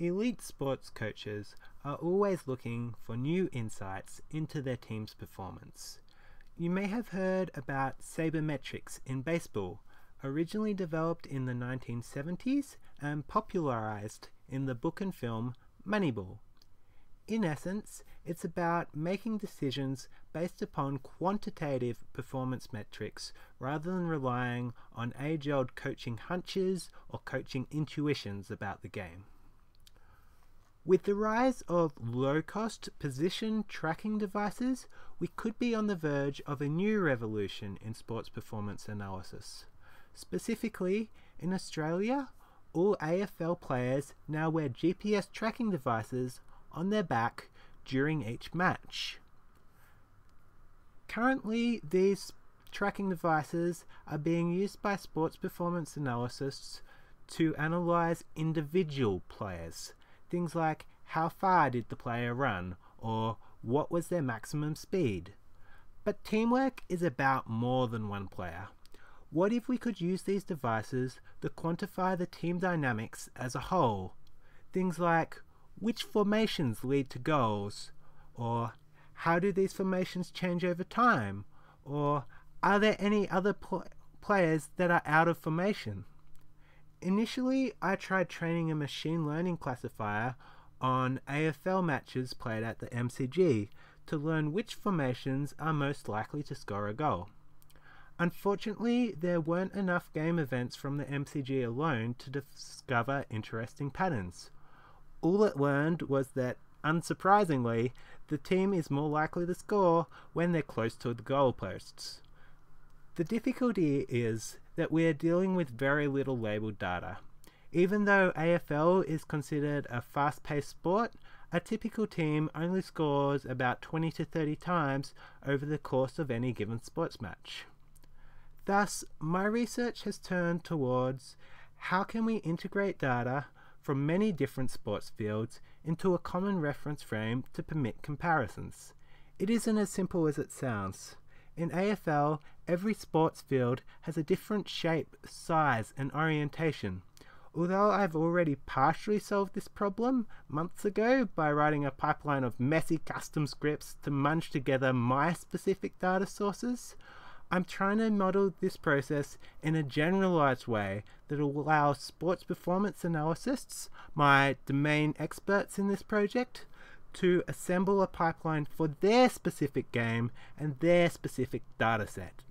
Elite sports coaches are always looking for new insights into their team's performance. You may have heard about sabermetrics in baseball, originally developed in the 1970s and popularized in the book and film Moneyball. In essence, it's about making decisions based upon quantitative performance metrics rather than relying on age-old coaching hunches or coaching intuitions about the game. With the rise of low-cost position tracking devices, we could be on the verge of a new revolution in sports performance analysis. Specifically, in Australia, all AFL players now wear GPS tracking devices on their back during each match. Currently, these tracking devices are being used by sports performance analysts to analyse individual players. Things like how far did the player run, or what was their maximum speed. But teamwork is about more than one player. What if we could use these devices to quantify the team dynamics as a whole? Things like which formations lead to goals, or how do these formations change over time, or are there any other players that are out of formation? Initially, I tried training a machine learning classifier on AFL matches played at the MCG to learn which formations are most likely to score a goal. Unfortunately, there weren't enough game events from the MCG alone to discover interesting patterns. All it learned was that, unsurprisingly, the team is more likely to score when they're close to the goalposts. The difficulty is that we are dealing with very little labelled data. Even though AFL is considered a fast-paced sport, a typical team only scores about 20 to 30 times over the course of any given sports match. Thus, my research has turned towards how can we integrate data from many different sports fields into a common reference frame to permit comparisons. It isn't as simple as it sounds. In AFL, every sports field has a different shape, size, and orientation. Although I've already partially solved this problem months ago by writing a pipeline of messy custom scripts to munch together my specific data sources, I'm trying to model this process in a generalized way that will allow sports performance analysts, my domain experts in this project, to assemble a pipeline for their specific game and their specific data set.